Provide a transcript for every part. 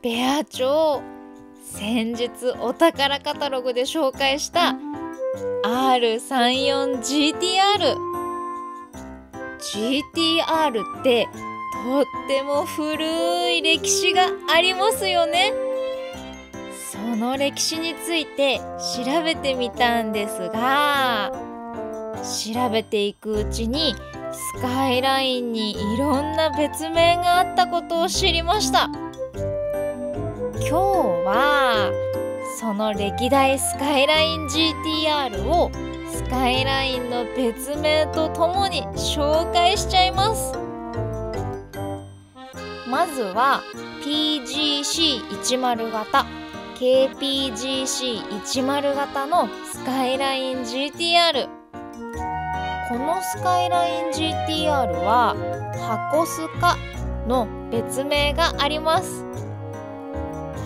ペア長、先日お宝カタログで紹介した R34GTR。 GTR ってとっても古い歴史がありますよね。その歴史について調べてみたんですが、調べていくうちにスカイラインにいろんな別名があったことを知りました。今日はその歴代スカイライン GTR をスカイラインの別名とともに紹介しちゃいます。まずは PGC10 型 KPGC10 型のスカイライン GTR。 このスカイライン GTR は箱スカの別名があります。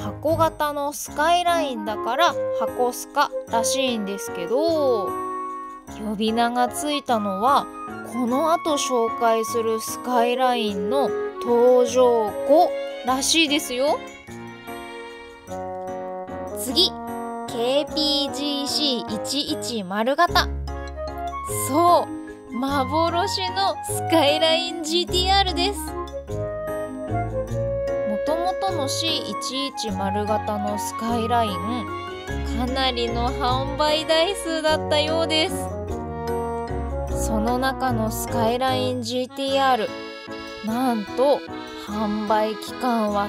箱型のスカイラインだから箱スカらしいんですけど、呼び名がついたのはこの後紹介するスカイラインの登場後らしいですよ。次、 KPGC110 型。そう、幻のスカイライン GTR です。もともとの C110 型のスカイライン、かなりの販売台数だったようです。その中のスカイライン GTR、 なんと販売期間は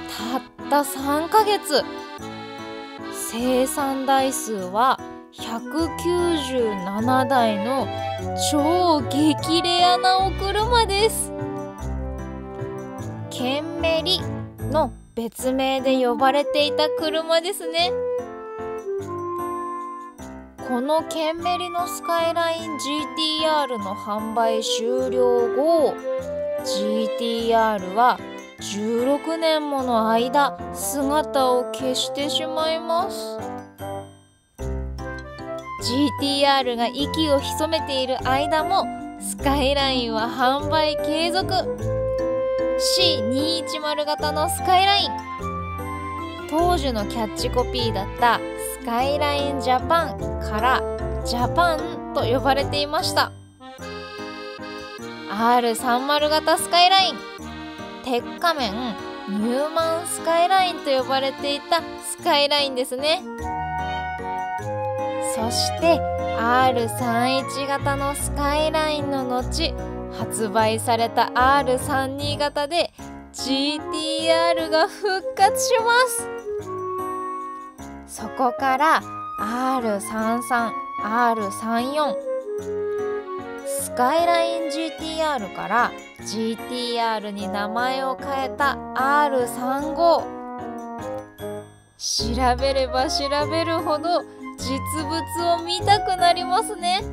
たった3ヶ月、生産台数は197台の超激レアなお車です。ケンメリの別名で呼ばれていた車ですね。このケンメリのスカイライン GTR の販売終了後、 GTR は16年もの間姿を消してしまいます。 GTR が息を潜めている間もスカイラインは販売継続。 C210 型のスカイライン、当時のキャッチコピーだったスカイラインジャパンからジャパンと呼ばれていました。 R30 型スカイライン、鉄仮面ニューマンスカイラインと呼ばれていたスカイラインですね。そして R31 型のスカイラインの後、発売された R32 型で GTR が復活します。そこから R33、R34、 スカイライン GTR から GTR に名前を変えた R35。 調べれば調べるほど実物を見たくなりますね。